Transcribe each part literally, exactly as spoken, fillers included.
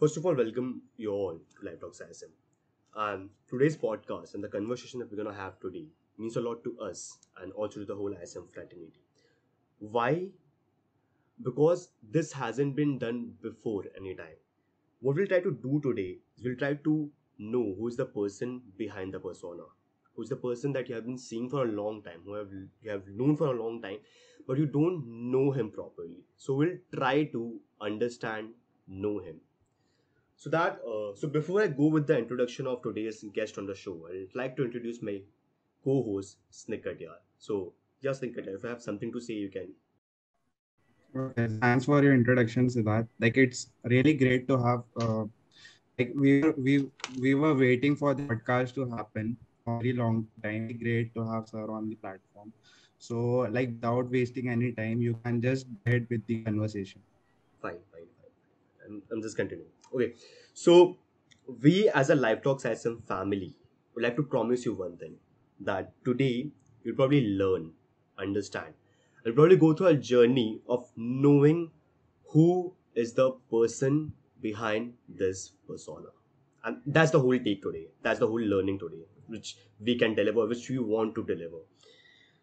First of all, welcome you all to Live Talks I S M. Um, today's podcast and the conversation that we're going to have today means a lot to us and also to the whole I S M fraternity. Why? Because this hasn't been done before any time. What we'll try to do today is we'll try to know who's the person behind the persona, who's the person that you have been seeing for a long time, who have, you have known for a long time, but you don't know him properly. So we'll try to understand, know him. So that, uh, so before I go with the introduction of today's guest on the show, I'd like to introduce my co-host, Snigdha. So, yeah, Snigdha, if I have something to say, you can. Okay, thanks for your introduction, Siddharth. Like, it's really great to have, uh, like, we were, we, we were waiting for the podcast to happen for a very long time. Great to have sir on the platform. So, like, without wasting any time, you can just head with the conversation. Fine, fine, fine. I'm, I'm just continuing. Okay, so we as a Live Talks I S M family would like to promise you one thing, that today you'll probably learn, understand, and probably go through a journey of knowing who is the person behind this persona. And that's the whole take today. That's the whole learning today, which we can deliver, which we want to deliver.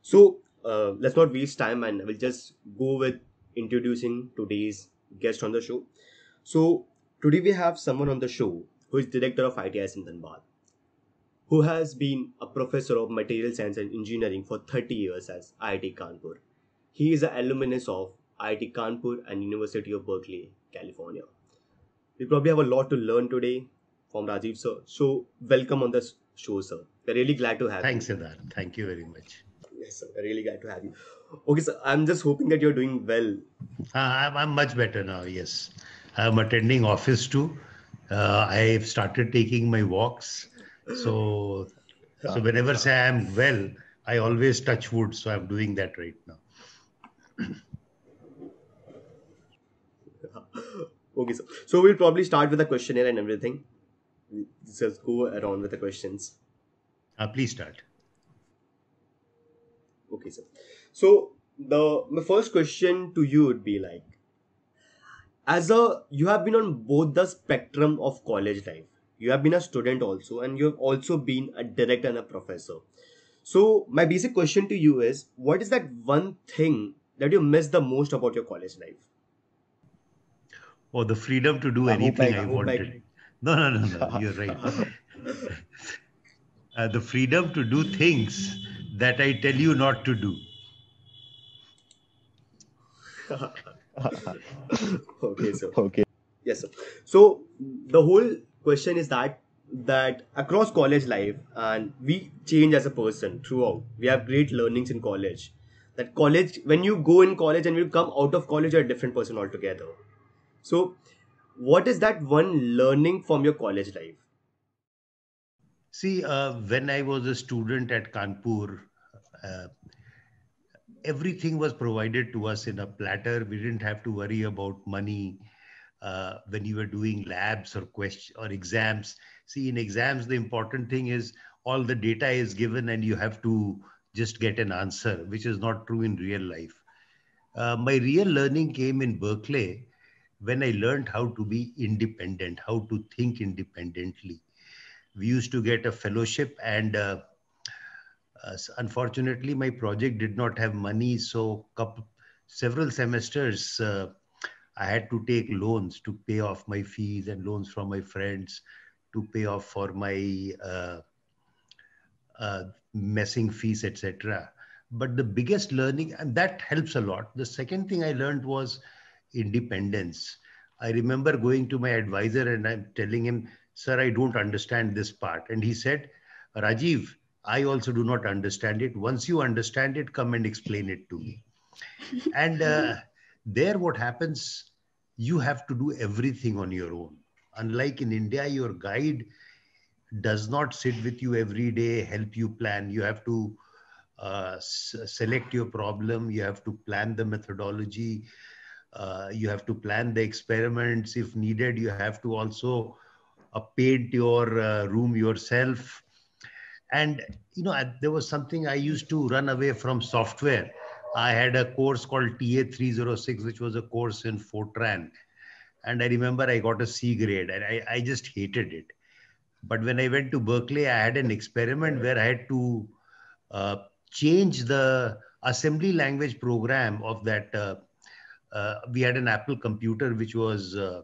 So uh, let's not waste time, and I will just go with introducing today's guest on the show. So today we have someone on the show who is director of I I T I S M Dhanbad, who has been a professor of material science and engineering for thirty years at I I T Kanpur. He is an alumnus of I I T Kanpur and University of Berkeley, California. We probably have a lot to learn today from Rajiv sir. So welcome on the show, sir. We're really glad to have Thanks, you. Thanks Siddharth. Thank you very much. Yes, sir. We're really glad to have you. Okay, sir. I'm just hoping that you're doing well. Uh, I'm, I'm much better now. Yes. I'm attending office too. Uh, I've started taking my walks. So, so whenever say I'm well, I always touch wood. So I'm doing that right now. Okay, so, so we'll probably start with a questionnaire and everything. Just go around with the questions. Uh, please start. Okay, sir. So the my first question to you would be like, As a, you have been on both the spectrum of college life. You have been a student also, and you have also been a director and a professor. So my basic question to you is, what is that one thing that you miss the most about your college life? Oh, the freedom to do I anything I, I wanted. I... No, no, no, no, you're right. uh, the freedom to do things that I tell you not to do. Okay, so okay, yes, sir. So the whole question is that that across college life, and we change as a person throughout. We have great learnings in college. That college, when you go in college and you come out of college, you're a different person altogether. So, what is that one learning from your college life? See, uh, when I was a student at Kanpur, Uh, everything was provided to us in a platter. We didn't have to worry about money uh, when you were doing labs or questions or exams. See, in exams, the important thing is all the data is given and you have to just get an answer, which is not true in real life. Uh, my real learning came in Berkeley when I learned how to be independent, how to think independently. We used to get a fellowship and uh, Uh, unfortunately, my project did not have money, so couple, several semesters uh, I had to take loans to pay off my fees and loans from my friends to pay off for my uh, uh, messing fees, et cetera. But the biggest learning, and that helps a lot. The second thing I learned was independence. I remember going to my advisor and I'm telling him, sir, I don't understand this part. And he said, Rajiv, I also do not understand it. Once you understand it, come and explain it to me. And uh, there what happens, you have to do everything on your own. Unlike in India, your guide does not sit with you every day, help you plan. You have to uh, s- select your problem. You have to plan the methodology. Uh, you have to plan the experiments. If needed, you have to also uh, paint your uh, room yourself. And, you know, I, there was something I used to run away from software. I had a course called T A three oh six, which was a course in Fortran. And I remember I got a C grade and I, I just hated it. But when I went to Berkeley, I had an experiment where I had to uh, change the assembly language program of that. Uh, uh, we had an Apple computer, which was uh,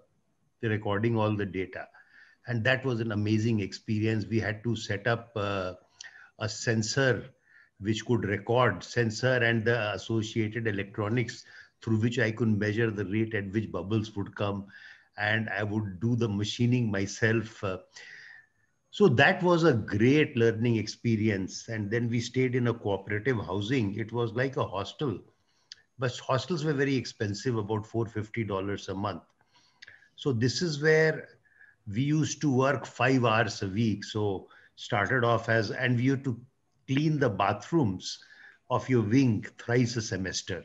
recording all the data. And that was an amazing experience. We had to set up uh, a sensor which could record sensor and the associated electronics through which I could measure the rate at which bubbles would come. And I would do the machining myself. Uh, so that was a great learning experience. And then we stayed in a cooperative housing. It was like a hostel, but hostels were very expensive, about four hundred fifty dollars a month. So this is where we used to work five hours a week. So started off as, and we used to clean the bathrooms of your wing thrice a semester.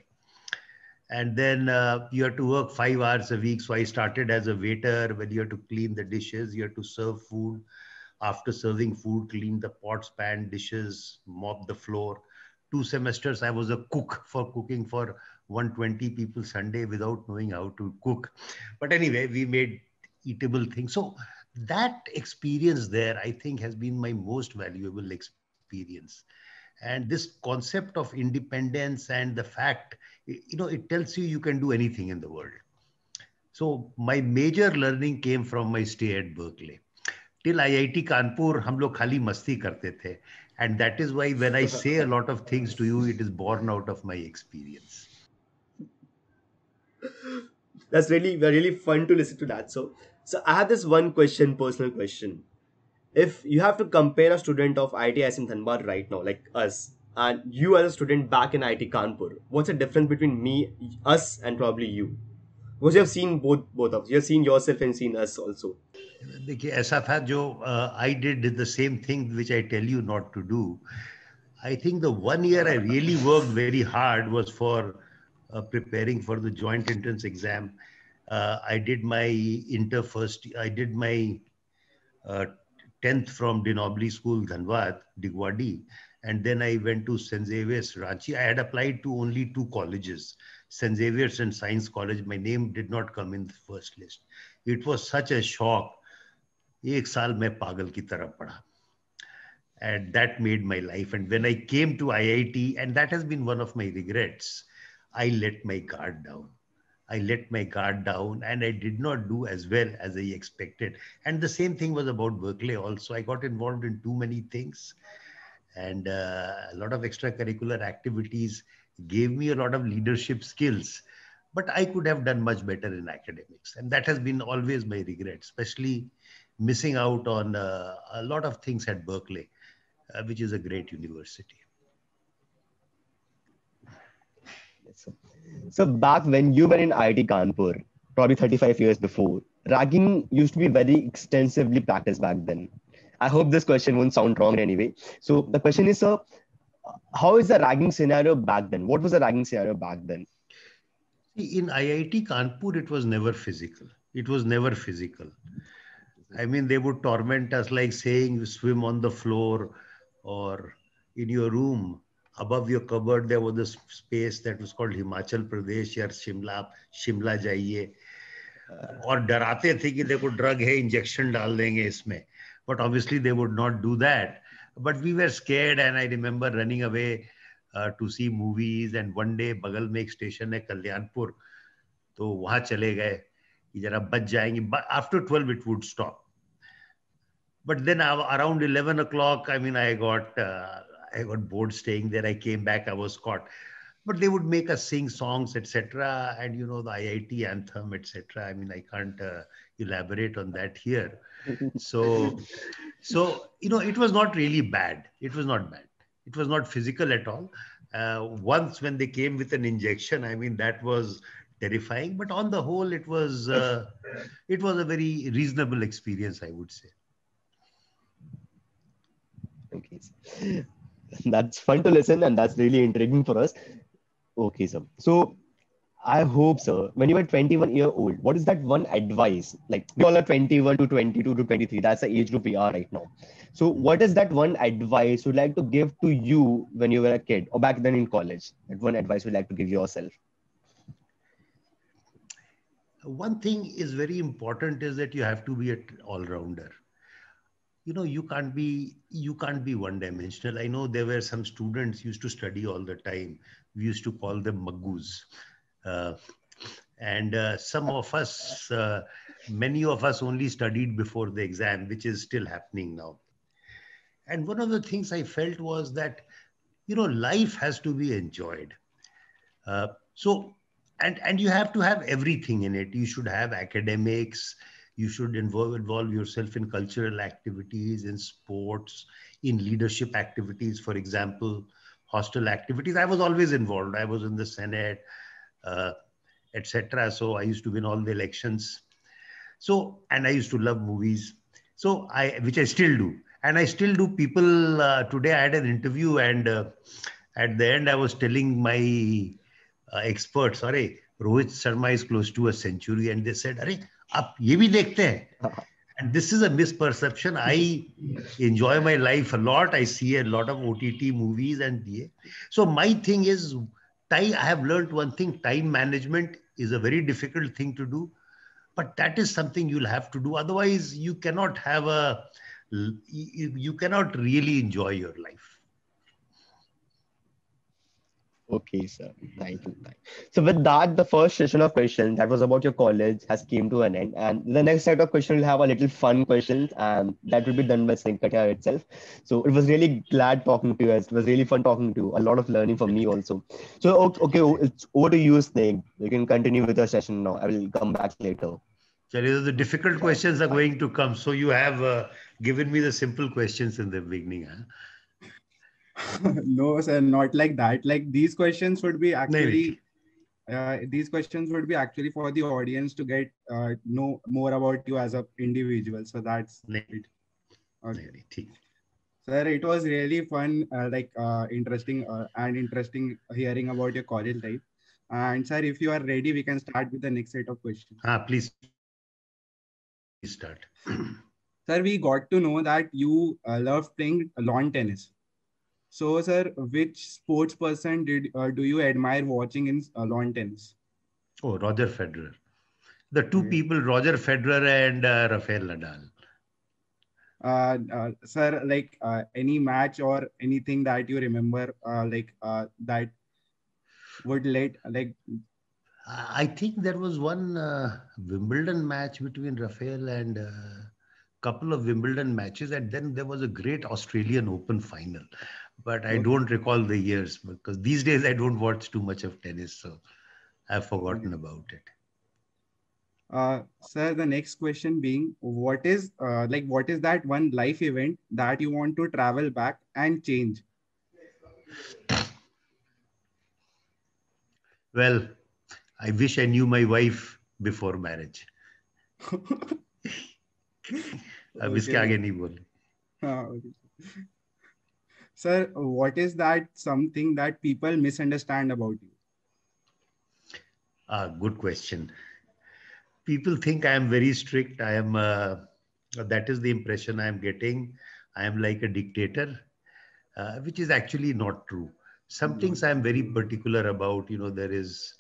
And then uh, you have to work five hours a week. So I started as a waiter, when you have to clean the dishes, you have to serve food. After serving food, clean the pots, pan, dishes, mop the floor. Two semesters, I was a cook for cooking for one hundred twenty people Sunday without knowing how to cook. But anyway, we made eatable things. So that experience there, I think, has been my most valuable experience. And this concept of independence and the fact, you know, it tells you you can do anything in the world. So my major learning came from my stay at Berkeley. Till I I T Kanpur, hum log khali masti karte the. And that is why when I say a lot of things to you, it is born out of my experience. That's really, really fun to listen to that. So, so I have this one question, personal question. If you have to compare a student of I I T I S M Dhanbad right now, like us, and you as a student back in I I T Kanpur, what's the difference between me, us, and probably you? Because you have seen both, both of us. You have seen yourself and seen us also. Uh, I did the same thing which I tell you not to do. I think the one year I really worked very hard was for uh, preparing for the joint entrance exam. Uh, I did my inter first, I did my uh, tenth from Dinobli school, Dhanwad, Digwadi. And then I went to Sanzavier's Ranchi. I had applied to only two colleges, Sanzavier's and Science College. My name did not come in the first list. It was such a shock. Ek saal main pagal ki tarah padha. And that made my life. And when I came to I I T, and that has been one of my regrets, I let my guard down. I let my guard down and I did not do as well as I expected. And the same thing was about Berkeley also. I got involved in too many things. And uh, a lot of extracurricular activities gave me a lot of leadership skills, but I could have done much better in academics. And that has been always my regret, especially missing out on uh, a lot of things at Berkeley, uh, which is a great university. So back when you were in I I T Kanpur, probably thirty-five years before, ragging used to be very extensively practiced back then. I hope this question won't sound wrong anyway. So the question is, sir, how is the ragging scenario back then? What was the ragging scenario back then? In I I T Kanpur, it was never physical. It was never physical. I mean, they would torment us like saying you swim on the floor, or in your room, above your cupboard, there was this space that was called Himachal Pradesh, or Shimla, Shimla jaiye. Or darate the ki dekho drug hai, injection dal denge isme. But obviously they would not do that. But we were scared, and I remember running away uh, to see movies. And one day, bagal mein ek station hai Kalyanpur, to wahan chale gaye ki jara bach jayenge. But after twelve, it would stop. But then around eleven o'clock, I mean, I got uh, I got bored staying there. I came back. I was caught. But they would make us sing songs, et cetera. And you know, the I I T anthem, et cetera. I mean, I can't uh, elaborate on that here. So, so, you know, it was not really bad. It was not bad. It was not physical at all. Uh, once when they came with an injection, I mean, that was terrifying. But on the whole, it was, uh, it was a very reasonable experience, I would say. Okay. That's fun to listen, and that's really intriguing for us. Okay, sir. So I hope, sir, when you were twenty-one year old, what is that one advice? Like we all are twenty-one to twenty-two to twenty-three. That's the age group we are right now. So what is that one advice you'd like to give to you when you were a kid or back then in college? That one advice you'd like to give yourself? one thing is very important is that you have to be an all-rounder. You know, you can't be, you can't be one-dimensional. I know there were some students used to study all the time. We used to call them maggoos. Uh, and uh, some of us, uh, many of us only studied before the exam, which is still happening now. And one of the things I felt was that, you know, life has to be enjoyed. Uh, so, and, and you have to have everything in it. You should have academics. You should involve, involve yourself in cultural activities, in sports, in leadership activities, for example, hostel activities. I was always involved. I was in the Senate, uh, et cetera. So I used to win all the elections. So, and I used to love movies. So I, which I still do. And I still do people, uh, today I had an interview and uh, at the end I was telling my uh, experts, "Arey, Rohit Sharma is close to a century," and they said, "Arey, aap ye bhi dekhte hain." And this is a misperception. I enjoy my life a lot. I see a lot of O T T movies and yeah. So my thing is, time, I have learned one thing, time management is a very difficult thing to do, but that is something you'll have to do. Otherwise you cannot have a, you cannot really enjoy your life. Okay, sir. Thank you. Thank you. So with that, the first session of questions that was about your college has came to an end. And the next set of questions will have a little fun questions, and that will be done by Snigdha itself. So it was really glad talking to you. It was really fun talking to you. A lot of learning for me also. So, okay, it's over to you, Snigdha. You can continue with your session now. I will come back later. So the difficult questions are going to come. So you have uh, given me the simple questions in the beginning. Huh? No, sir, not like that. Like these questions would be actually, uh, these questions would be actually for the audience to get uh, know more about you as an individual. So that's it. Okay. Sir, it was really fun, uh, like uh, interesting uh, and interesting hearing about your college life. And sir, if you are ready, we can start with the next set of questions. Ah, please, please start. Sir, we got to know that you uh, love playing lawn tennis. So, sir, which sports person did uh, do you admire watching in uh, lawn tennis? Oh, Roger Federer. The two okay. people, Roger Federer and uh, Rafael Nadal. Uh, uh, sir, like uh, any match or anything that you remember, uh, like uh, that would let, like... I think there was one uh, Wimbledon match between Rafael and... Uh... couple of Wimbledon matches, and then there was a great Australian Open final. But I don't recall the years because these days I don't watch too much of tennis, so I've forgotten about it. Uh, sir, the next question being, what is uh, like what is that one life event that you want to travel back and change? Well, I wish I knew my wife before marriage. Okay. Sir, what is that something that people misunderstand about you? Ah, good question. People think I am very strict. I am, uh, that is the impression I am getting. I am like a dictator, uh, which is actually not true. Some things I am very particular about, you know, there is,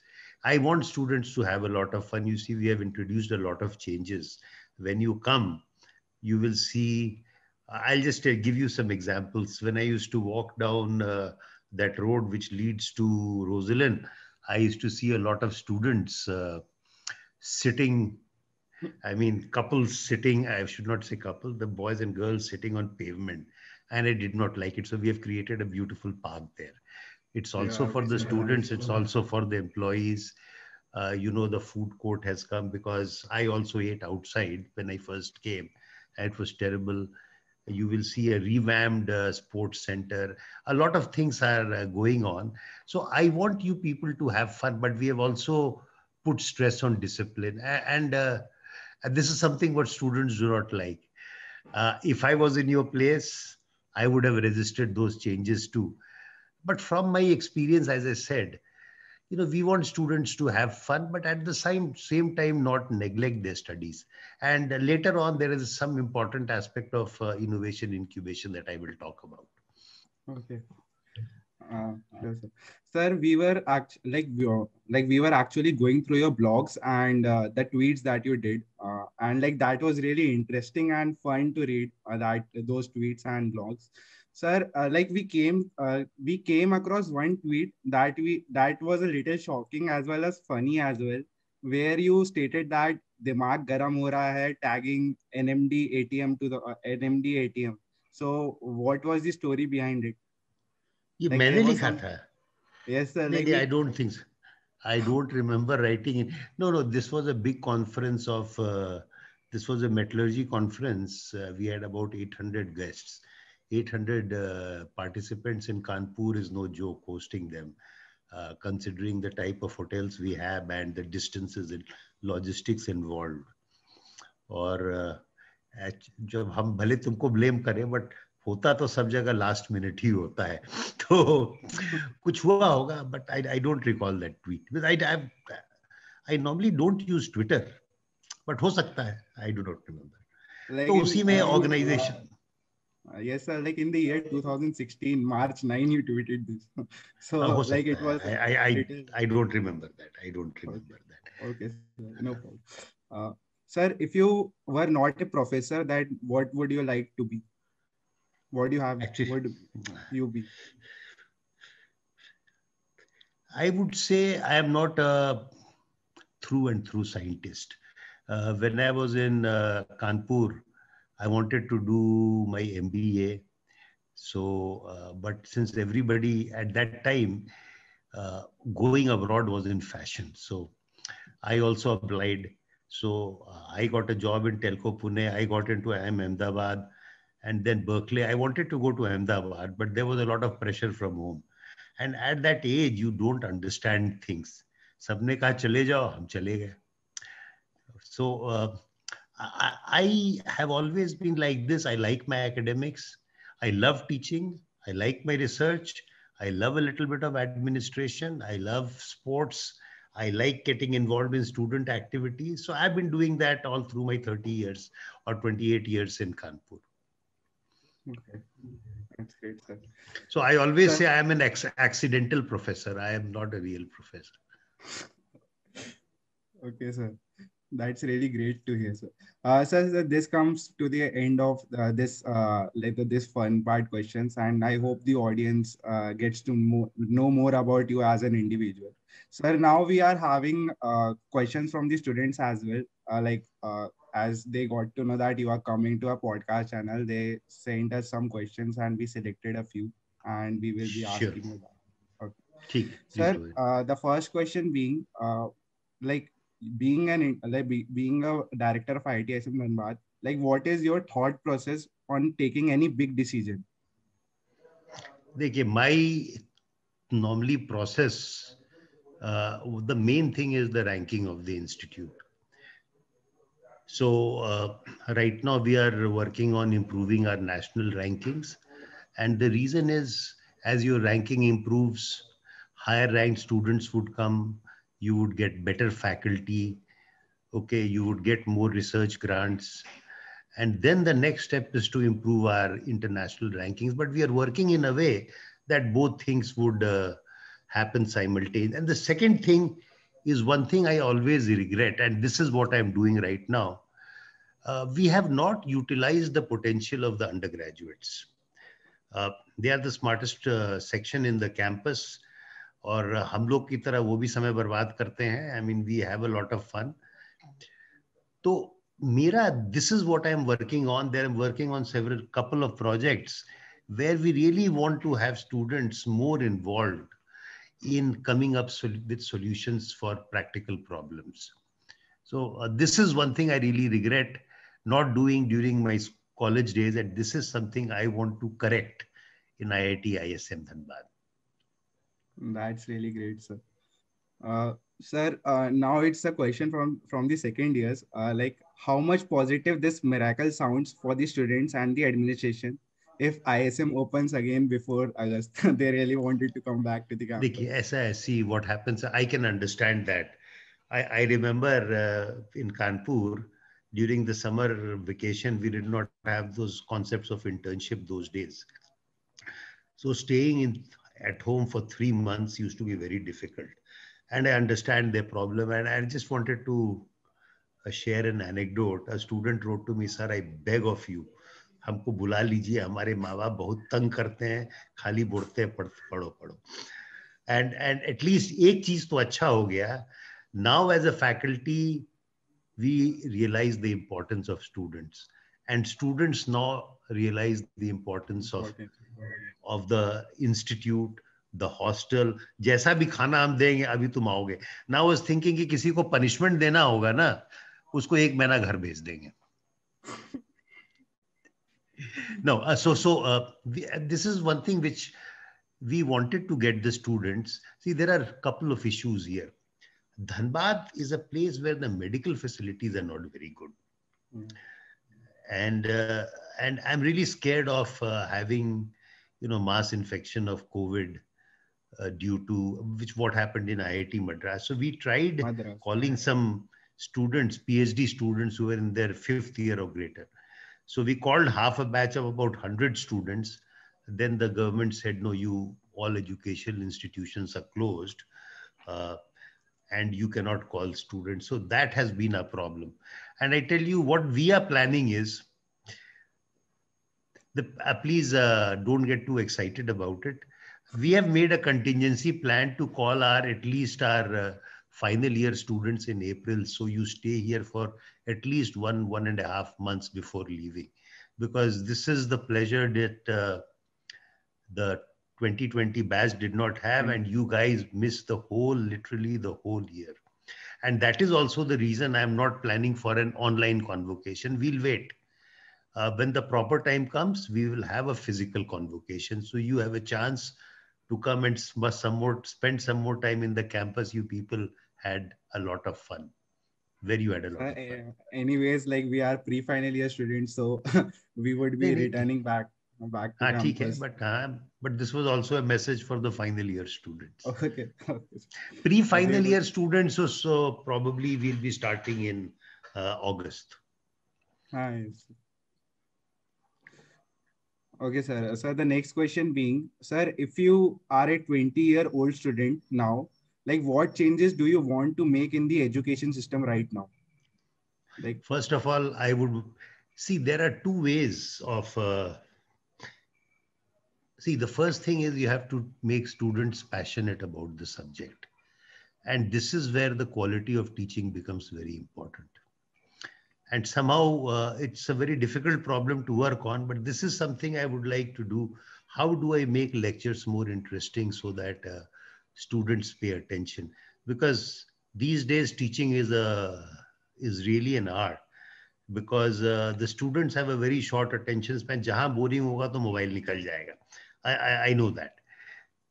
I want students to have a lot of fun. You see, we have introduced a lot of changes. When you come, you will see, I'll just give you some examples. When I used to walk down uh, that road which leads to Rozelyn, I used to see a lot of students uh, sitting, I mean, couples sitting, I should not say couple, the boys and girls sitting on pavement, and I did not like it. So we have created a beautiful park there. It's also yeah, for the students, it's also for the employees. Uh, you know, the food court has come because I also ate outside when I first came. It was terrible. You will see a revamped uh, sports center. A lot of things are uh, going on. So I want you people to have fun, but we have also put stress on discipline. And, uh, and this is something what students do not like. Uh, if I was in your place, I would have resisted those changes too. But from my experience, as I said, you know, we want students to have fun, but at the same, same time, not neglect their studies. And later on, there is some important aspect of uh, innovation incubation that I will talk about. Okay. Uh, sir, we were act like we were, like we were actually going through your blogs and uh, the tweets that you did, uh, and like that was really interesting and fun to read uh, that those tweets and blogs. Sir, uh, like we came uh, we came across one tweet that we that was a little shocking as well as funny as well, where you stated that दिमाग गरम हो रहा है tagging N M D A T M to the uh, N M D A T M. So what was the story behind it? ये like मैंने लिखा था. Yes sir. Like I don't think so. I don't remember writing it. No, no. This was a big conference of. Uh, this was a metallurgy conference. Uh, we had about eight hundred guests. eight hundred uh, participants in Kanpur is no joke hosting them. Uh, considering the type of hotels we have and the distances and logistics involved. और uh, जब हम भले तुमको blame करें but होता तो सब जगह लास्ट मिनट ही होता है तो कुछ हुआ होगा but I I don't recall that tweet because I I I normally don't use Twitter but हो सकता है आई डू नॉट रिमेंबर तो उसी में organisation yes sir like in the year twenty sixteen March ninth you tweeted this so uh, like it was I I I, I don't remember that I don't remember okay. that okay sir. no problem uh, sir if you were not a professor that what would you like to be What do you have? Actually, what do you be? I would say I am not a through and through scientist. Uh, when I was in uh, Kanpur, I wanted to do my M B A. So, uh, but since everybody at that time uh, going abroad was in fashion, so I also applied. So uh, I got a job in Telco Pune. I got into I I M Ahmedabad. And then Berkeley, I wanted to go to Ahmedabad, but there was a lot of pressure from home. And at that age, you don't understand things. Sabne kaha chale jao, hum chale gaye. So uh, I, I have always been like this. I like my academics. I love teaching. I like my research. I love a little bit of administration. I love sports. I like getting involved in student activities. So I've been doing that all through my thirty years or twenty-eight years in Kanpur. Okay, that's great, sir. So I always sir, say I am an ex accidental professor. I am not a real professor. Okay, sir. That's really great to hear, sir. Uh, sir, sir, this comes to the end of uh, this uh, like uh, this fun part questions, and I hope the audience uh, gets to mo know more about you as an individual. Sir, now we are having uh, questions from the students as well, uh, like. Uh, As they got to know that you are coming to a podcast channel, they sent us some questions and we selected a few, and we will be asking sure. you that. Okay, okay. Sir, uh, the first question being, uh, like being an like be, being a director of I I T I S M Dhanbad, like what is your thought process on taking any big decision? Dekhiye, my normally process, uh, the main thing is the ranking of the institute. So uh, right now we are working on improving our national rankings, and the reason is as your ranking improves, higher ranked students would come, you would get better faculty, okay, you would get more research grants, and then the next step is to improve our international rankings. But we are working in a way that both things would uh, happen simultaneously. And the second thing is one thing I always regret, and this is what I'm doing right now. Uh, we have not utilized the potential of the undergraduates. Uh, they are the smartest uh, section in the campus, और हम लोग की तरह वो भी समय बर्बाद करते हैं. I mean, we have a lot of fun. तो मेरा, this is what I'm working on. There I'm working on several couple of projects where we really want to have students more involved in coming up sol with solutions for practical problems. So uh, this is one thing I really regret not doing during my college days, and this is something I want to correct in I I T I S M Dhanbad. That's really great, sir. Uh, sir, uh, now it's a question from, from the second years, uh, like how much positive this miracle sounds for the students and the administration. If I S M opens again before August, they really wanted to come back to the campus. Dekhi, aisa, see what happens. I can understand that. I, I remember uh, in Kanpur, during the summer vacation, we did not have those concepts of internship those days. So staying in at home for three months used to be very difficult. And I understand their problem. And I just wanted to share an anecdote. A student wrote to me, sir, I beg of you, हमको बुला लीजिए, हमारे माँ बाप बहुत तंग करते हैं, खाली बोलते हैं पढ़ो पढ़ो. And and at least एक चीज तो अच्छा हो गया. Now as a faculty, we realize the importance of students, and students now realize the importance of of the institute, the hostel. जैसा भी खाना हम देंगे अभी तुम आओगे. Now I was thinking कि किसी को punishment देना होगा ना, उसको एक महीना घर भेज देंगे. No, uh, so so uh, we, uh, this is one thing which we wanted to get the students. See, there are a couple of issues here. Dhanbad is a place where the medical facilities are not very good. Mm. And uh, and I'm really scared of uh, having, you know, mass infection of COVID uh, due to which what happened in I I T Madras. So we tried Madras. calling some students, PhD students who were in their fifth year or greater. So we called half a batch of about one hundred students. Then the government said, no, you all educational institutions are closed uh, and you cannot call students. So that has been a problem. And I tell you what we are planning is, the, uh, please uh, don't get too excited about it. We have made a contingency plan to call our at least our uh, final year students in April. So you stay here for at least one, one and a half months before leaving, because this is the pleasure that uh, the twenty twenty batch did not have, and you guys missed the whole, literally the whole year. And that is also the reason I'm not planning for an online convocation. We'll wait. Uh, when the proper time comes, we will have a physical convocation. So you have a chance to come and some more, spend some more time in the campus. You people had a lot of fun. Where you had a lot uh, of fun. Anyways, like we are pre-final year students, so we would be Maybe. returning back. Back to ah, campus. Hai, but, uh, but this was also a message for the final year students. Okay. Pre-final year students, so, so probably we'll be starting in uh, August. Nice. Okay, sir. Sir, the next question being, sir, if you are a twenty-year-old student now, like what changes do you want to make in the education system right now? Like, first of all, I would see there are two ways of. Uh, See, the first thing is you have to make students passionate about the subject. And this is where the quality of teaching becomes very important. And somehow uh, it's a very difficult problem to work on, but this is something I would like to do. How do I make lectures more interesting so that uh, students pay attention? Because these days teaching is, a, is really an art, because uh, the students have a very short attention span. Jahan boring hoga to mobile nikal jayega. I, I, I know that.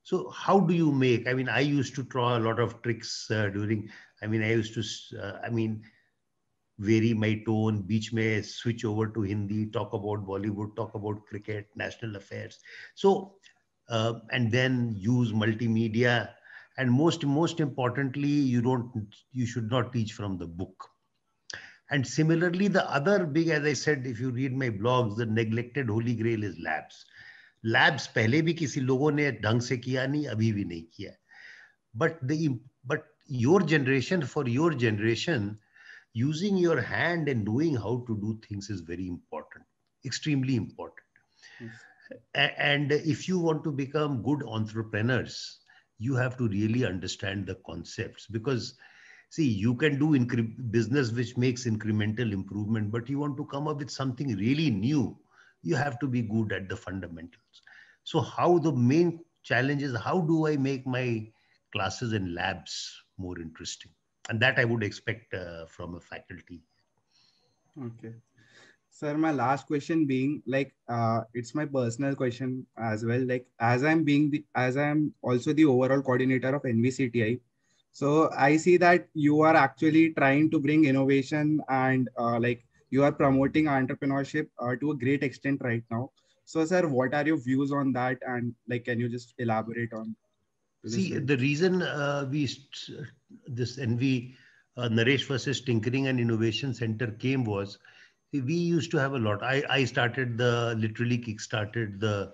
So how do you make, I mean, I used to draw a lot of tricks uh, during, I mean, I used to, uh, I mean, vary my tone, beach may switch over to Hindi, talk about Bollywood, talk about cricket, national affairs. So, uh, and then use multimedia. And most, most importantly, you don't, you should not teach from the book. And similarly, the other big, as I said, if you read my blogs, the neglected holy grail is labs. Labs पहले भी किसी लोगों ने ढंग से किया नहीं, अभी भी नहीं किया. But the but your generation, for your generation, using your hand and knowing how to do things is very important, extremely important. Yes. And if you want to become good entrepreneurs, you have to really understand the concepts, because see, you can do business which makes incremental improvement, but you want to come up with something really new. You have to be good at the fundamentals. So how the main challenge is, how do I make my classes and labs more interesting? And that I would expect uh, from a faculty. Okay. Sir, my last question being like, uh, it's my personal question as well. Like as I'm being, the, as I'm also the overall coordinator of N V C T I. So I see that you are actually trying to bring innovation and uh, like, you are promoting entrepreneurship uh, to a great extent right now. So, sir, what are your views on that? And like, can you just elaborate on? See, thing? The reason uh, we this N V uh, Naresh versus Tinkering and Innovation Center came was we used to have a lot. I I started the literally kickstarted the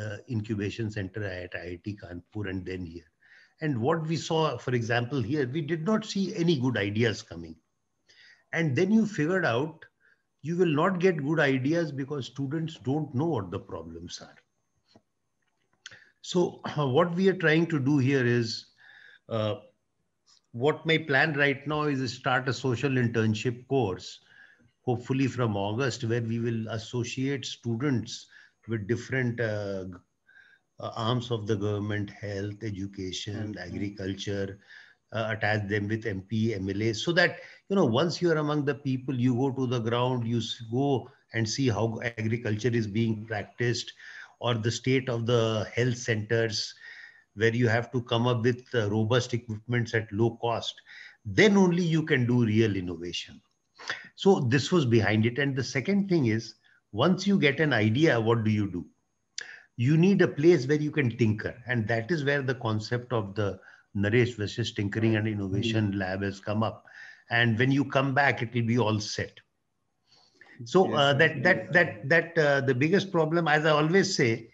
uh, incubation center at I I T Kanpur and then here. And what we saw, for example, here, we did not see any good ideas coming. And then you figured out you will not get good ideas because students don't know what the problems are. So uh, what we are trying to do here is, uh, what my plan right now is to start a social internship course, hopefully from August, where we will associate students with different uh, uh, arms of the government, health, education, mm-hmm. agriculture, uh, attach them with M P, M L A, so that, you know, once you are among the people, you go to the ground, you go and see how agriculture is being practiced, or the state of the health centers, where you have to come up with uh, robust equipments at low cost, then only you can do real innovation. So this was behind it. And the second thing is, once you get an idea, what do you do? You need a place where you can tinker. And that is where the concept of the Naresh Vrish's Tinkering and Innovation Lab has come up. And when you come back, it will be all set. So uh, that, that, that, that uh, the biggest problem, as I always say,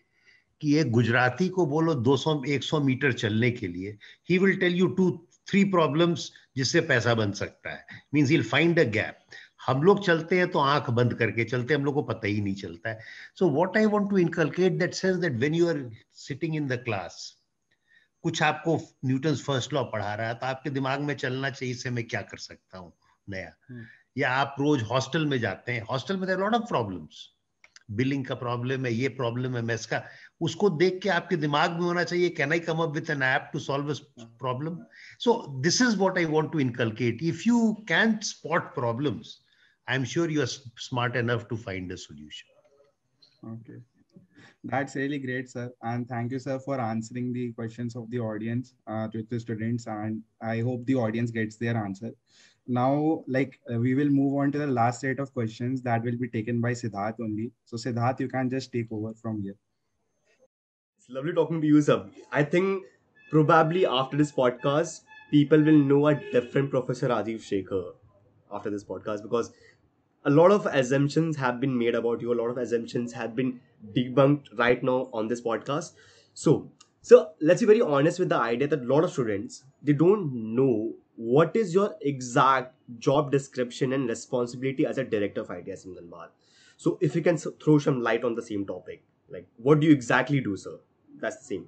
कि एक गुजराती को बोलो दो सौ एक सौ metre चलने के लिए, he will tell you two three problems जिससे पैसा बन सकता है. Means he'll find a gap. हम लोग चलते हैं तो आंख बंद करके चलते हैं, हम लोग को पता ही नहीं चलता है. So what I want to inculcate that sense that when you are sitting in the class, कुछ आपको न्यूटन्स फर्स्ट लॉ पढ़ा रहा है तो आपके दिमाग में चलना चाहिए, इससे मैं क्या कर सकता हूँ नया. या आप रोज हॉस्टल में जाते हैं, हॉस्टल में लॉट ऑफ प्रॉब्लम्स, बिलिंग का प्रॉब्लम है, ये प्रॉब्लम है, मेस का, उसको देख के आपके दिमाग में होना चाहिए, can I come up with an app to solve this problem. So this is what I want to inculcate. If you can spot problems, I am sure you are smart enough to find a solution. Okay, that's really great sir, and thank you sir for answering the questions of the audience to the students, and I hope the audience gets their answer. Now, like uh, we will move on to the last set of questions that will be taken by Siddharth only. So Siddharth, you can just take over from here. It's lovely talking to you, sir. I think probably after this podcast, people will know a different Professor Rajiv Shekhar after this podcast, because a lot of assumptions have been made about you. A lot of assumptions have been debunked right now on this podcast. So, so let's be very honest with the idea that a lot of students, they don't know what is your exact job description and responsibility as a director of I I T I S M Dhanbad. So if you can throw some light on the same topic, like what do you exactly do, sir? That's the same.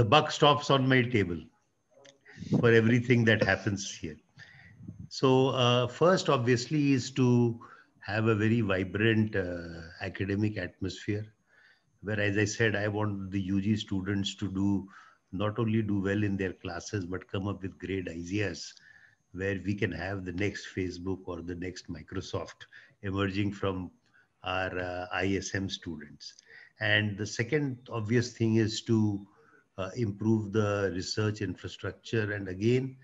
The buck stops on my table for everything that happens here. So uh, first obviously is to have a very vibrant uh, academic atmosphere, where, as I said, I want the U G students to do not only do well in their classes, but come up with great ideas where we can have the next Facebook or the next Microsoft emerging from our uh, I S M students. And the second obvious thing is to uh, improve the research infrastructure and again,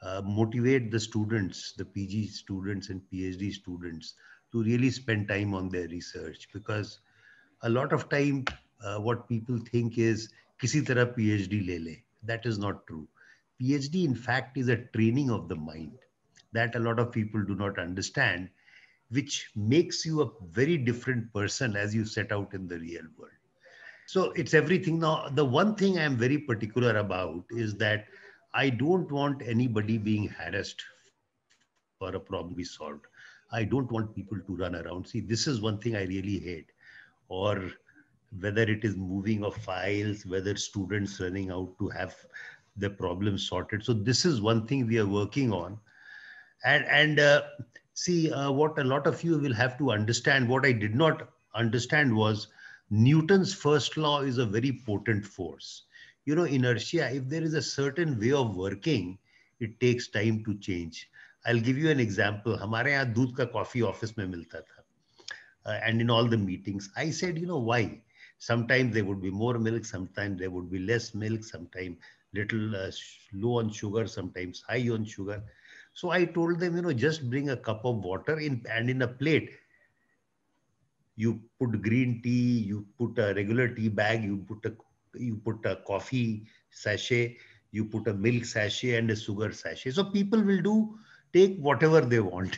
uh, motivate the students, the P G students and PhD students to really spend time on their research, because a lot of time uh, what people think is kisi tarah PhD le le. That is not true. PhD, in fact, is a training of the mind that a lot of people do not understand, which makes you a very different person as you set out in the real world. So it's everything. Now, the one thing I'm very particular about is that I don't want anybody being harassed for a problem we solved. I don't want people to run around. See, this is one thing I really hate. Or whether it is moving of files, whether students running out to have the problem sorted. So this is one thing we are working on. And, and uh, see, uh, what a lot of you will have to understand, what I did not understand was Newton's first law is a very potent force. You know, inertia, if there is a certain way of working, it takes time to change. I'll give you an example. Hamare yahan doodh ka coffee office mein milta tha. Uh, and in all the meetings, I said, you know, why? Sometimes there would be more milk, sometimes there would be less milk, sometimes little uh, low on sugar, sometimes high on sugar. So I told them, you know, just bring a cup of water in, and in a plate, you put green tea, you put a regular tea bag, you put a, you put a coffee sachet, you put a milk sachet and a sugar sachet. So people will do take whatever they want.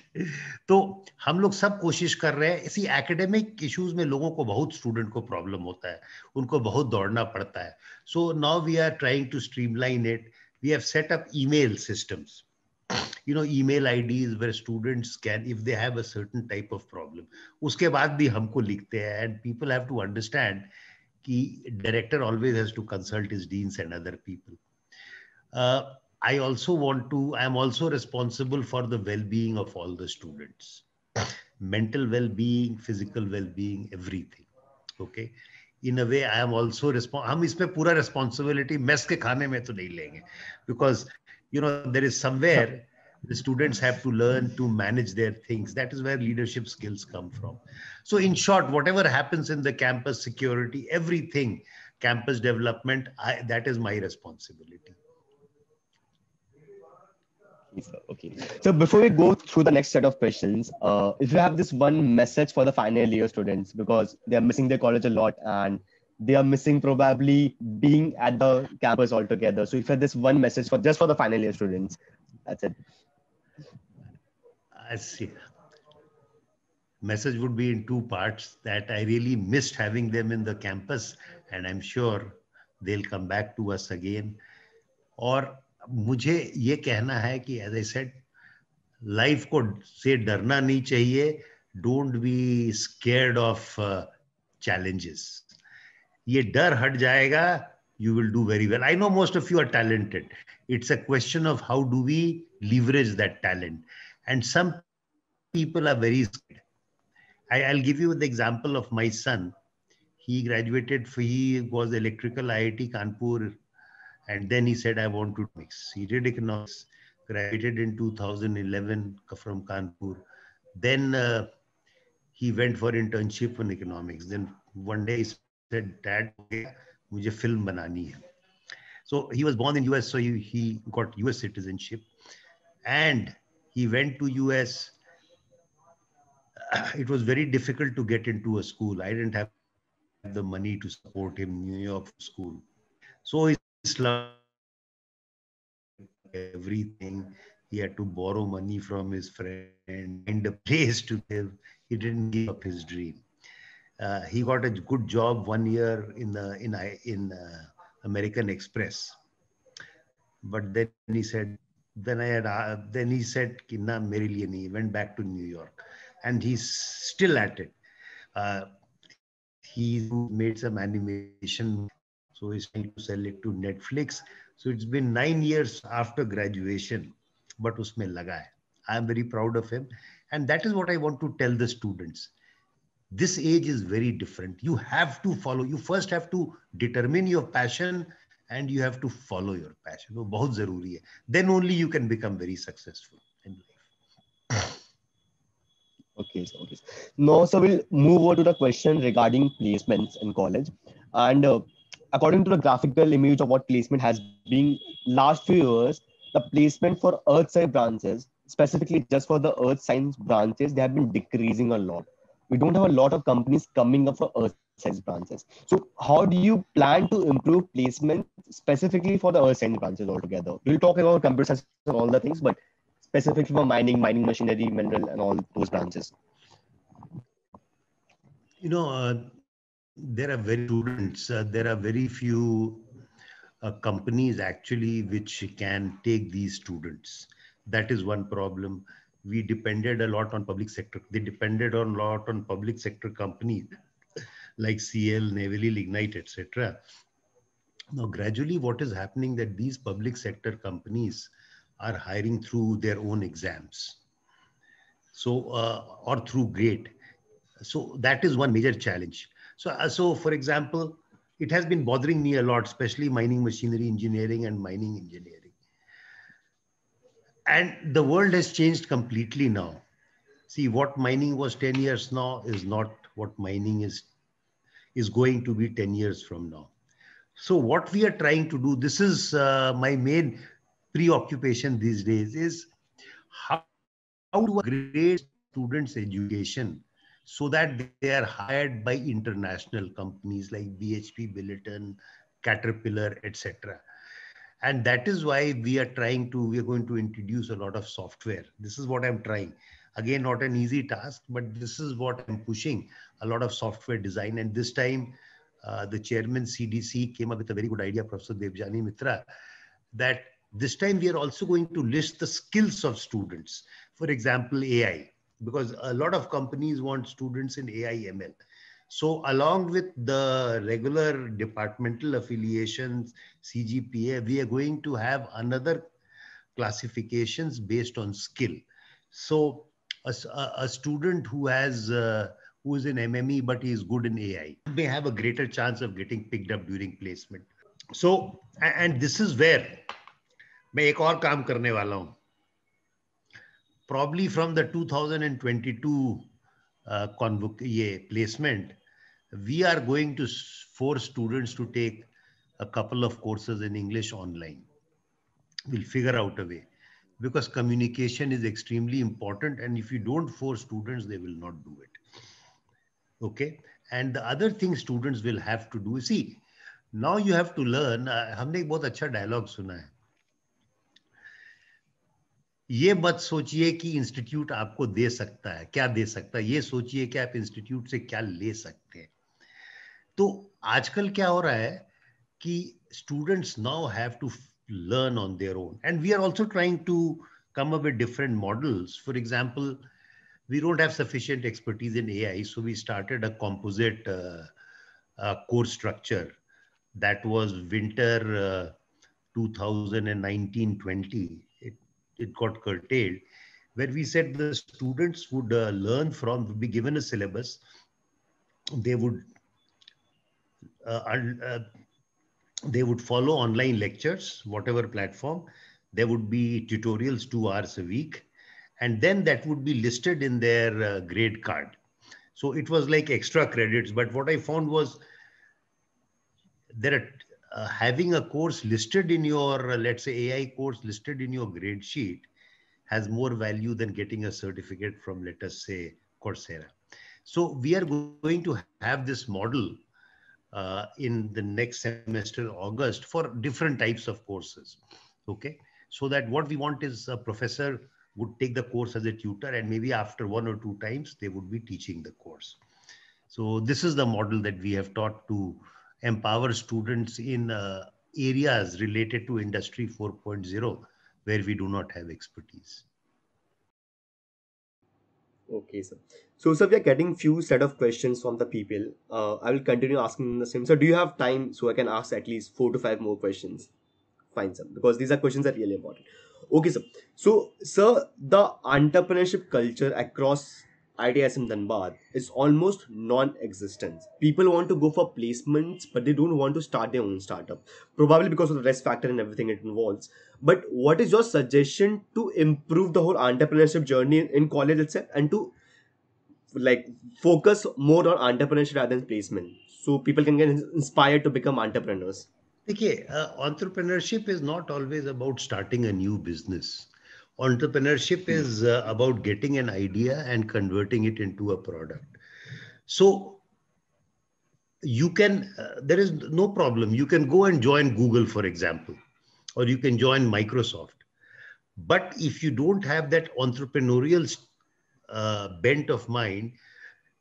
तो हम लोग सब कोशिश कर रहे हैं. इसी academic issues में लोगों को, बहुत स्टूडेंट को प्रॉब्लम होता है, उनको बहुत दौड़ना पड़ता है. So now we are trying to streamline it. We have set up email systems, you know, email I Ds where students can, if they have a certain type of problem. उसके बाद भी हमको लिखते हैं, and people have to understand कि director always has to consult his deans and other people. Uh, I also want to, I am also responsible for the well-being of all the students, mental well-being, physical well-being, everything. Okay. In a way, I am also responsible. हम इसमें पूरा responsibility mess के खाने में तो नहीं लेंगे, because you know there is somewhere the students have to learn to manage their things. That is where leadership skills come from. So in short, whatever happens in the campus, security, everything, campus development, I, that is my responsibility. Okay, so before we go through the next set of questions, uh, if you have this one message for the final year students, because they are missing their college a lot and they are missing probably being at the campus altogether. So if you have this one message for just for the final year students, that's it. I see. Message would be in two parts, that I really missed having them in the campus and I'm sure they'll come back to us again. और मुझे ये कहना है कि as I said, life को से डरना नहीं चाहिए. Don't be scared of uh, challenges. ये डर हट जाएगा, you will do very well. I know most of you are talented. It's a question of how do we leverage that talent. And some people are very scared. I, I'll give you the example of my son. He graduated, for, he was electrical I I T Kanpur. And then he said, I want to mix. He did economics, graduated in two thousand eleven from Kanpur. Then uh, he went for internship in economics. Then one day he said, Dad, mujhe film banani hai. So he was born in U S, so he, he got U S citizenship. And he went to U S. It was very difficult to get into a school. I didn't have the money to support him in New York school. So he slumped everything. He had to borrow money from his friend and a place to live. He didn't give up his dream. Uh, he got a good job one year in the in in uh, American Express. But then he said. Then I had uh, then he said कि ना मेरे लिए नहीं. He went back to New York, and he's still at it. Uh, he made some animation, so he's trying to sell it to Netflix. So it's been nine years after graduation, but उसमें लगा है. I am very proud of him, and that is what I want to tell the students. This age is very different. You have to follow. You first have to determine your passion. And you have to follow your passion. वो बहुत जरूरी है. Then only you can become very successful in life. Okay, so okay. Now, so we'll move on to the question regarding placements in college. And uh, according to the graphical image of what placement has been last few years, the placement for earth science branches, specifically just for the earth science branches, they have been decreasing a lot. We don't have a lot of companies coming up for earth science branches. So how do you plan to improve placement specifically for the earth science branches altogether? We'll talk about computer science and all the things, but specifically for mining, mining machinery, mineral, and all those branches. You know, uh, there are very students, uh, there are very few uh, companies actually which can take these students. That is one problem. We depended a lot on public sector. They depended on a lot on public sector companies like C L, Neyveli Lignite, et cetera. Now, gradually, what is happening that these public sector companies are hiring through their own exams, so uh, or through grade. So that is one major challenge. So, uh, so for example, it has been bothering me a lot, especially mining machinery engineering and mining engineering. And the world has changed completely now. See, what mining was ten years now is not what mining is, is going to be ten years from now. So what we are trying to do, this is uh, my main preoccupation these days, is how, how do I grade students' education so that they are hired by international companies like B H P Billiton, Caterpillar, et cetera. And that is why we are trying to, we are going to introduce a lot of software. This is what I'm trying. Again, not an easy task, but this is what I'm pushing, a lot of software design. And this time, uh, the chairman C D C came up with a very good idea, Professor Devjani Mitra, that this time we are also going to list the skills of students. For example, A I, because a lot of companies want students in A I M L. So along with the regular departmental affiliations, C G P A, we are going to have another classifications based on skill. So a, a student who has, uh, who is in M M E, but he is good in A I may have a greater chance of getting picked up during placement. So, and this is where मैं एक और काम करने वाला हूँ. Probably from the two thousand twenty-two uh, convoc- yeah, placement, we are going to force students to take a couple of courses in English online. We'll figure out a way, because communication is extremely important, and if you don't force students, they will not do it. Okay. And the other thing students will have to do, see, now you have to learn. हमने एक बहुत अच्छा dialogue सुना है. ये मत सोचिए कि इंस्टीट्यूट आपको दे सकता है, क्या दे सकता है, ये सोचिए कि आप इंस्टीट्यूट से क्या ले सकते हैं. तो आजकल क्या हो रहा है कि students now have to learn on their own, and we are also trying to come up with different models. For example, we don't have sufficient expertise in AI, so we started a composite course structure that was winter twenty nineteen twenty. It got curtailed, where we said the students would uh, learn from, would be given a syllabus. They would uh, uh, they would follow online lectures, whatever platform. There would be tutorials two hours a week, and then that would be listed in their uh, grade card. So it was like extra credits. But what I found was there are Uh, having a course listed in your, uh, let's say A I course listed in your grade sheet has more value than getting a certificate from, let us say, Coursera. So we are going to have this model uh, in the next semester, August, for different types of courses. Okay. So that what we want is a professor would take the course as a tutor, and maybe after one or two times, they would be teaching the course. So this is the model that we have taught to empower students in uh, areas related to Industry four point oh, where we do not have expertise. Okay, sir. So, sir, we are getting few set of questions from the people. Uh, I will continue asking the same. So, do you have time so I can ask at least four to five more questions? Fine, sir, because these are questions that are really important. Okay, sir. So, sir, the entrepreneurship culture across I I T I S M Dhanbad is almost non-existent. People want to go for placements, but they don't want to start their own startup, probably because of the risk factor and everything it involves. But what is your suggestion to improve the whole entrepreneurship journey in college itself, and to like focus more on entrepreneurship rather than placement, so people can get inspired to become entrepreneurs? Okay, uh, entrepreneurship is not always about starting a new business. Entrepreneurship is uh, about getting an idea and converting it into a product. So you can, uh, there is no problem. You can go and join Google, for example, or you can join Microsoft. But if you don't have that entrepreneurial uh, bent of mind,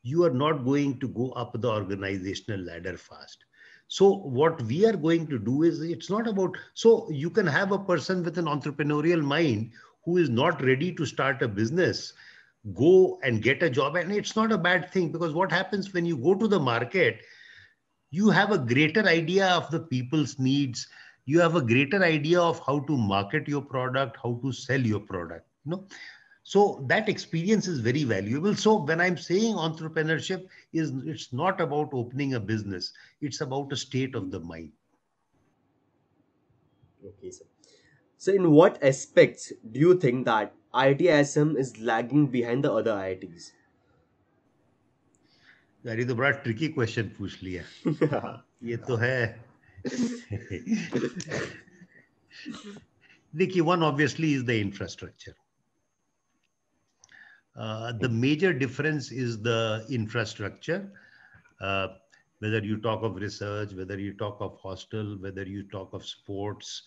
you are not going to go up the organizational ladder fast. So what we are going to do is, it's not about, so you can have a person with an entrepreneurial mind who is not ready to start a business, go and get a job. And it's not a bad thing, because what happens when you go to the market, you have a greater idea of the people's needs. You have a greater idea of how to market your product, how to sell your product. You know? So that experience is very valuable. So when I'm saying entrepreneurship, is it's not about opening a business. It's about a state of the mind. Okay, sir. So in what aspects do you think that I I T I S M is lagging behind the other I I Ts? यार ये तो बड़ा tricky question पूछ लिया. ये तो है. देखिए, one obviously is the infrastructure. Uh, the major difference is the infrastructure. Uh, whether you talk of research, whether you talk of hostel, whether you talk of sports,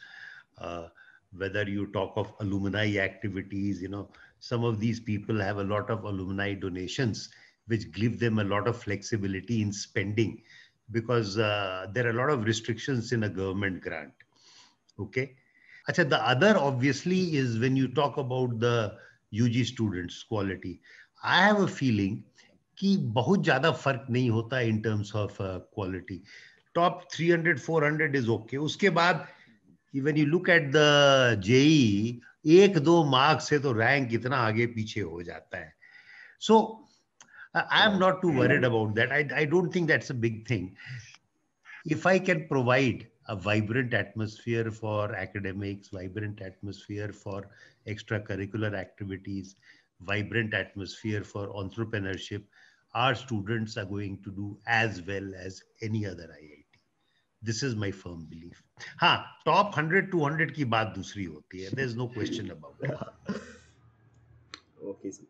uh, whether you talk of alumni activities, you know, some of these people have a lot of alumni donations, which give them a lot of flexibility in spending, because uh, there are a lot of restrictions in a government grant. Okay. Achha, the other obviously is when you talk about the U G students quality. I have a feeling कि बहुत ज़्यादा फर्क नहीं होता in terms of uh, quality. Top three hundred, four hundred is okay. उसके बाद when you look at the J E E, एक दो मार्क्स से तो रैंक कितना आगे पीछे हो जाता है. So I am not too worried about that. I, I don't think that's a big thing. If I can provide a vibrant atmosphere for academics, vibrant atmosphere for extracurricular activities, vibrant atmosphere for entrepreneurship, our students are going to do as well as any other I I T. This is my firm belief. Ha, top one hundred, two hundred की बात दूसरी होती है. There's no question about that. Okay, sir.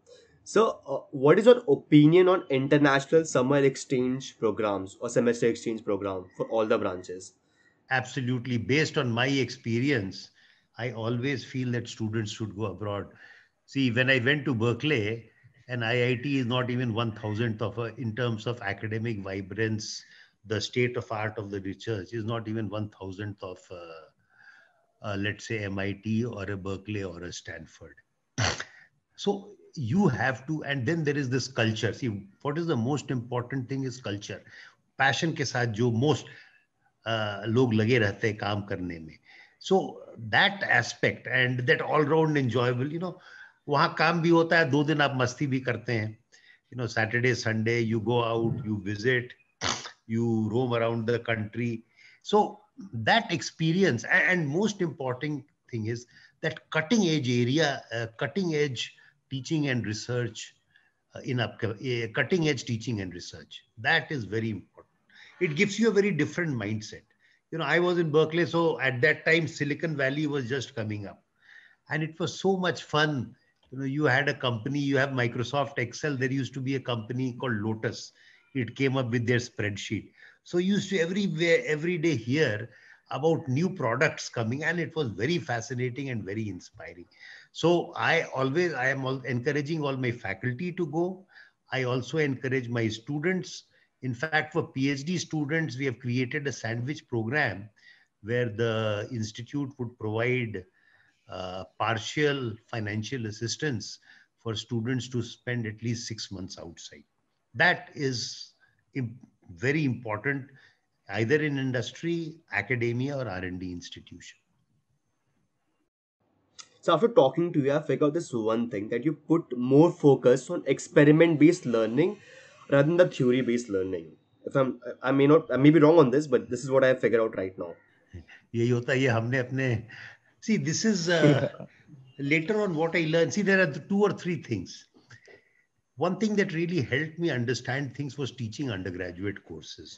So, uh, what is your opinion on international summer exchange programs or semester exchange program for all the branches? Absolutely. Based on my experience, I always feel that students should go abroad. See, when I went to Berkeley, an I I T is not even one thousandth of a, in terms of academic vibrance, the state of art of the research is not even one thousandth of, uh, uh, let's say, M I T or a Berkeley or a Stanford. So you have to, and then there is this culture. See, what is the most important thing is culture. Passion ke saath jo most uh, log lage rehte hai kaam karne mein. So that aspect and that all-round enjoyable, you know, वहाँ काम भी होता है, दो दिन आप मस्ती भी करते हैं. You know, Saturday, Sunday, you go out, you visit, you roam around the country. So that experience, and most important thing is that cutting edge area, uh, cutting edge teaching and research uh, in upcoming, uh, cutting edge teaching and research. That is very important. It gives you a very different mindset. You know, I was in Berkeley, so at that time, Silicon Valley was just coming up and it was so much fun. You know, you had a company, you have Microsoft Excel. There used to be a company called Lotus. It came up with their spreadsheet. So you used to everywhere, every day hear about new products coming, and it was very fascinating and very inspiring. So I always, I am encouraging all my faculty to go. I also encourage my students. In fact, for PhD students, we have created a sandwich program where the institute would provide Uh, partial financial assistance for students to spend at least six months outside. That is imp- very important, either in industry, academia, or R and D institution. So after talking to you, I figured out this one thing, that you put more focus on experiment-based learning rather than the theory-based learning. If I'm, I may not, I may be wrong on this, but this is what I have figured out right now. ये होता है, हमने अपने See, this is uh, later on what I learned. See, there are two or three things. One thing that really helped me understand things was teaching undergraduate courses.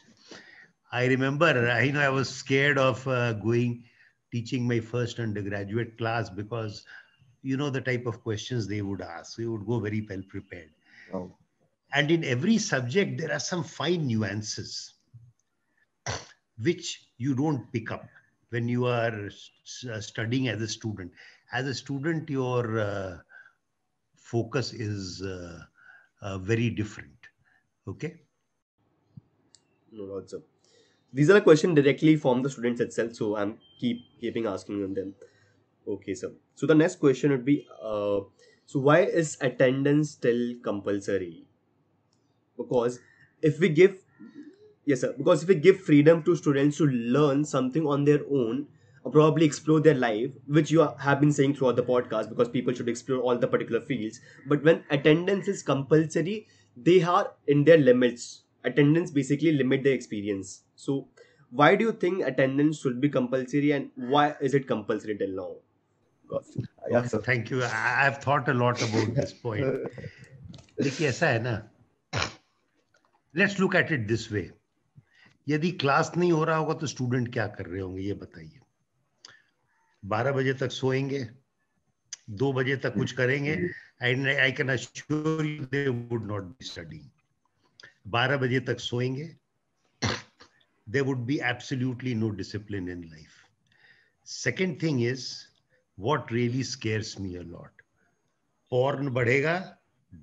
I remember, I, you know, I was scared of uh, going, teaching my first undergraduate class because, you know, the type of questions they would ask. We would go very well prepared. Oh. And in every subject, there are some fine nuances which you don't pick up when you are studying as a student. As a student, your uh, focus is uh, uh, very different. Okay? No, no, sir. These are a question directly from the students itself, so I'm keep keeping asking on them. Okay, sir. So the next question would be, uh, so why is attendance still compulsory? Because if we give Yes, sir. Because if we give freedom to students to learn something on their own, or probably explore their life, which you have been saying throughout the podcast, because people should explore all the particular fields. But when attendance is compulsory, they are in their limits. Attendance basically limit their experience. So why do you think attendance should be compulsory, and why is it compulsory till now? Yes, sir. Thank you. I've thought a lot about this point. देखिए ऐसा है ना. Let's look at it this way. यदि class नहीं हो रहा होगा तो स्टूडेंट क्या कर रहे होंगे ये बताइए. बारह बजे तक सोएंगे, दो बजे तक कुछ करेंगे. I can assure you they would not be studying. बारह बजे तक सोएंगे, there would be absolutely no discipline in life. Second thing is what really scares me a lot. Porn badhega,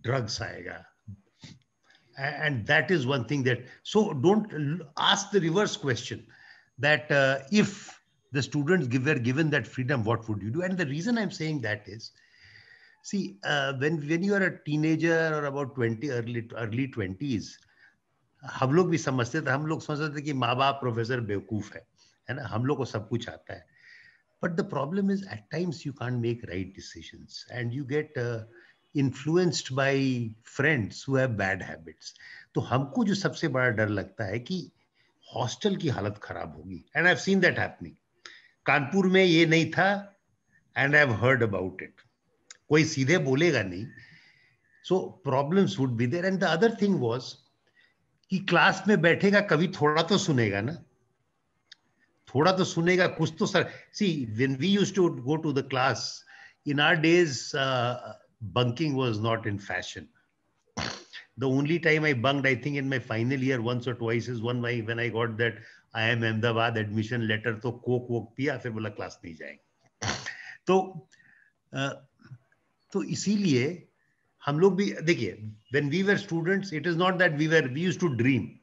drugs aayega. And that is one thing that, so don't ask the reverse question that uh, if the students give, were given that freedom, what would you do? And the reason I'm saying that is, see, uh, when, when you are a teenager or about twenty, early, early twenties, हम लोग भी समझते थे, हम लोग समझते थे कि माँ बाप प्रोफेसर बेवकूफ है, है ना, हम लोग को सब कुछ आता है. But the problem is at times you can't make right decisions and you get uh, influenced by friends who have bad habits. तो हमको जो सबसे बड़ा डर लगता है कि हॉस्टल की हालत खराब होगी. And I've seen that happening. Kanpur में ये नहीं था and I've heard about it. कोई सीधे बोलेगा नहीं. So problems would be there. And the other thing was कि क्लास में बैठेगा कभी थोड़ा तो सुनेगा ना, थोड़ा तो सुनेगा कुछ तो sir. See, when we used to go to the class, in our days, uh, bunking was not in fashion. The only time I bunked, I think in my final year, once or twice is one way when I got that I I M Ahmedabad admission letter, तो Coke वोक पिया फिर बोला class नहीं जाएंगे. तो uh, तो इसीलिए हम लोग भी देखिए, when we were students, it is not that we were, we used to dream.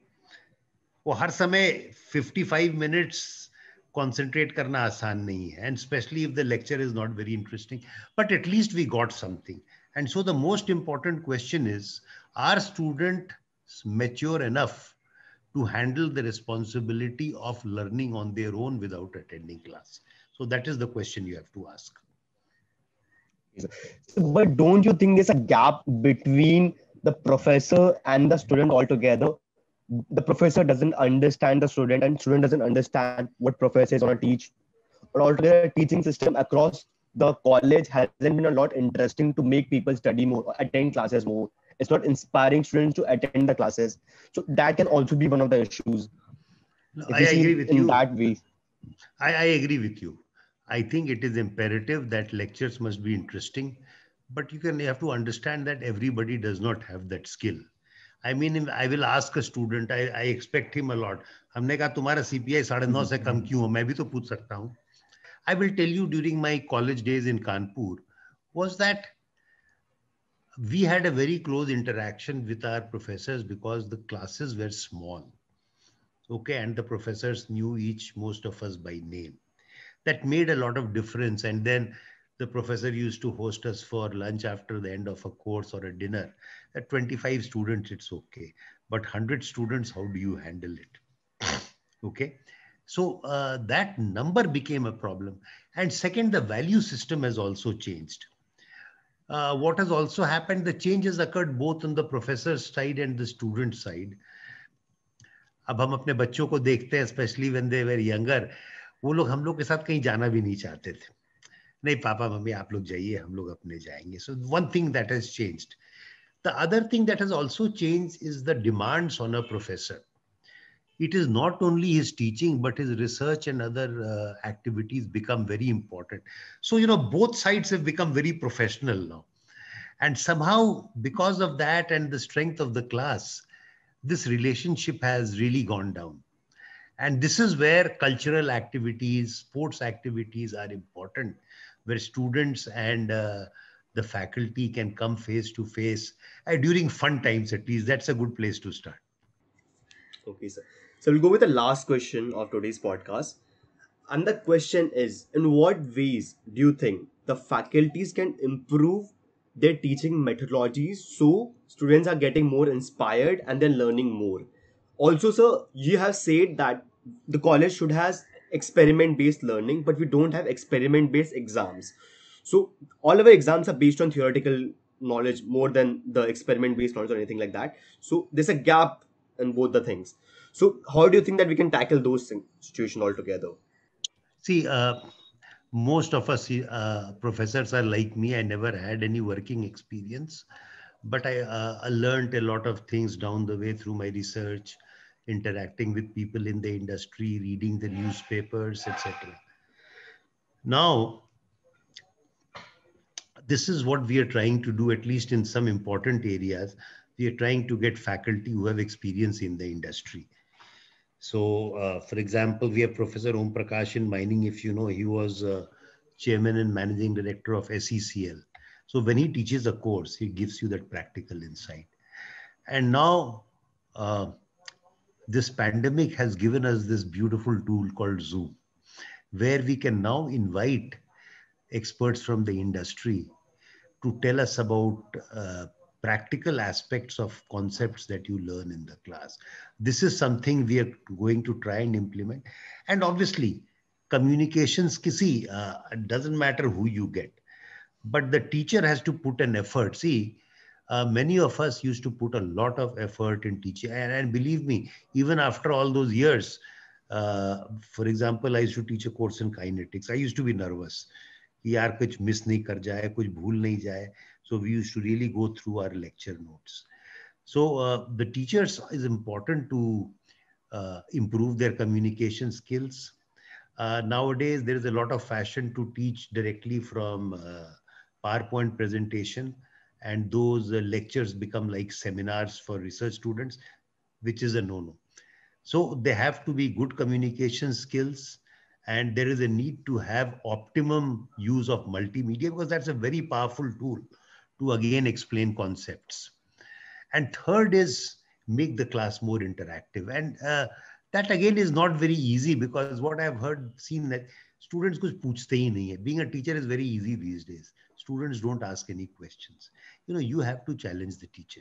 वो हर समय fifty-five minutes concentrate करना आसान नहीं है, and especially if the lecture is not very interesting. But at least we got something. And so the most important question is, are students mature enough to handle the responsibility of learning on their own without attending class? So that is the question you have to ask. But don't you think there's a gap between the professor and the student altogether? The professor doesn't understand the student and student doesn't understand what professor is going to teach. But altogether, teaching system across the college hasn't been a lot interesting to make people study more or attend classes more. It's not inspiring students to attend the classes. So that can also be one of the issues. No, I agree with you. In that way. I, I agree with you. I think it is imperative that lectures must be interesting, but you can you have to understand that everybody does not have that skill. I mean, I will ask a student, I, I expect him a lot. हमने कहा तुम्हारा C P I साढ़े नौ से कम क्यों हो? मैं भी तो पूछ सकता हूँ. I will tell you during my college days in Kanpur was that we had a very close interaction with our professors because the classes were small. Okay, and the professors knew each, most of us by name. That made a lot of difference. And then the professor used to host us for lunch after the end of a course or a dinner. At twenty-five students, it's okay. But one hundred students, how do you handle it? Okay. So uh, that number became a problem. And second, the value system has also changed. Uh, what has also happened, the changes occurred both on the professor's side and the student side. Ab hum apne bachcho ko dekhte hain, especially when they were younger. वो लोग हम लोग के साथ कहीं जाना भी नहीं चाहते थे. नहीं पापा मम्मी आप लोग जाइए, हम लोग अपने जाएंगे. So one thing that has changed. The other thing that has also changed is the demands on a professor. It is not only his teaching, but his research and other uh, activities become very important. So, you know, both sides have become very professional now. And somehow, because of that and the strength of the class, this relationship has really gone down. And this is where cultural activities, sports activities are important, where students and uh, the faculty can come face to face uh, during fun times at least. That's a good place to start. Okay, sir. So we'll go with the last question of today's podcast. And the question is, in what ways do you think the faculties can improve their teaching methodologies so students are getting more inspired and they're learning more? Also, sir, you have said that the college should have experiment-based learning, but we don't have experiment-based exams. So all our exams are based on theoretical knowledge more than the experiment-based knowledge or anything like that. So there's a gap in both the things. So how do you think that we can tackle those situations altogether? See, uh, most of us uh, professors are like me. I never had any working experience, but I, uh, I learned a lot of things down the way through my research, interacting with people in the industry, reading the newspapers, et cetera. Now, this is what we are trying to do, at least in some important areas. We are trying to get faculty who have experience in the industry. So, uh, for example, we have Professor Om Prakash in mining. If you know, he was uh, chairman and managing director of S E C L. So when he teaches a course, he gives you that practical insight. And now uh, this pandemic has given us this beautiful tool called Zoom, where we can now invite experts from the industry to tell us about uh, practical aspects of concepts that you learn in the class. This is something we are going to try and implement. And obviously, communications kisi, uh, doesn't matter who you get, but the teacher has to put an effort. See, uh, many of us used to put a lot of effort in teaching. And, and believe me, even after all those years, uh, for example, I used to teach a course in kinetics. I used to be nervous. यार कुछ miss नहीं कर जाए, कुछ भूल नहीं जाए. So we used to really go through our lecture notes. So uh, the teachers is important to uh, improve their communication skills. Uh, nowadays, there is a lot of fashion to teach directly from uh, PowerPoint presentation, and those uh, lectures become like seminars for research students, which is a no-no. So they have to be good communication skills. And there is a need to have optimum use of multimedia, because that's a very powerful tool to again explain concepts. And third is make the class more interactive. And uh, that again is not very easy, because what I've heard, seen that students kuch poochte hi nahi hai. Being a teacher is very easy these days. Students don't ask any questions. You know, you have to challenge the teacher.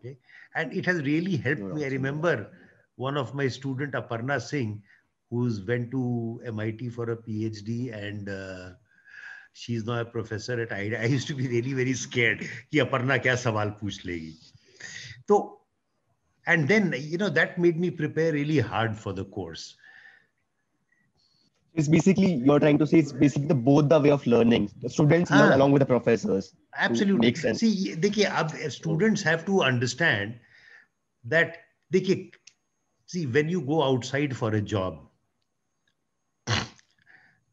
Okay? And it has really helped me. I remember one of my student, Aparna Singh, who's went to M I T for a PhD, and uh, she's now a professor at I I T. I used to be really very scared ki Aparna kya sawal pooch legi. So, and then, you know, that made me prepare really hard for the course. It's basically, you're trying to say, it's basically the, both the way of learning. The students ah, learn along with the professors. Absolutely. Makes sense. See, dekhiye, ab, students have to understand that, dekhiye, see, when you go outside for a job,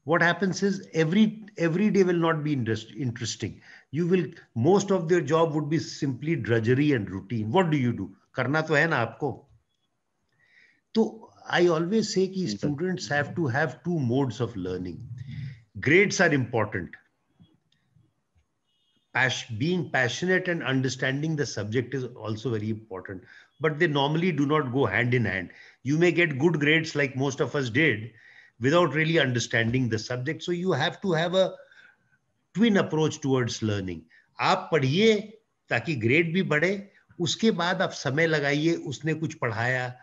what happens is every, every day will not be interest, interesting. You will, most of their job would be simply drudgery and routine. What do you do? Karna to hai na aapko. So I always say ki students have to have two modes of learning. Grades are important. Pas- being passionate and understanding the subject is also very important, but they normally do not go hand in hand. You may get good grades like most of us did, without really understanding the subject. So you have to have a twin approach towards learning. आप पढ़िए ताकि grade भी बढ़े, उसके बाद आप समय लगाइए, उसने कुछ पढ़ाया,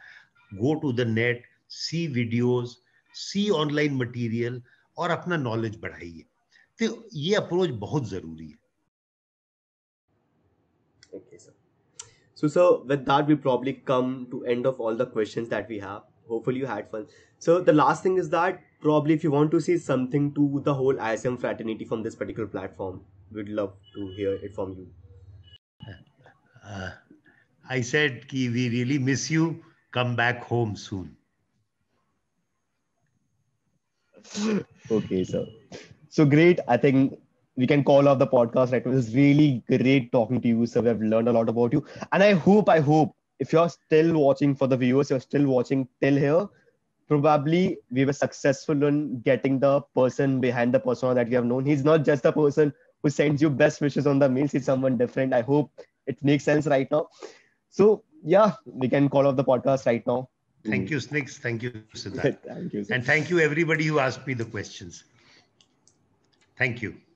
go to the net, see videos, see online material और अपना knowledge बढ़ाइए. तो ये approach बहुत जरूरी है. Okay, sir. So, so with that, we probably come to end of all the questions that we have. Hopefully you had fun. So the last thing is that probably if you want to say something to the whole I S M fraternity from this particular platform, we'd love to hear it from you. Uh, I said, ki we really miss you. Come back home soon. Okay, sir. So great. I think we can call off the podcast right now. It was really great talking to you, sir. We have learned a lot about you. And I hope, I hope, if you're still watching, for the viewers, you're still watching till here, probably we were successful in getting the person behind the persona that we have known. He's not just the person who sends you best wishes on the mails. He's someone different. I hope it makes sense right now. So yeah, we can call off the podcast right now. Thank you, Snigs. Thank you, Siddharth. Thank you, sir. And thank you, everybody who asked me the questions. Thank you.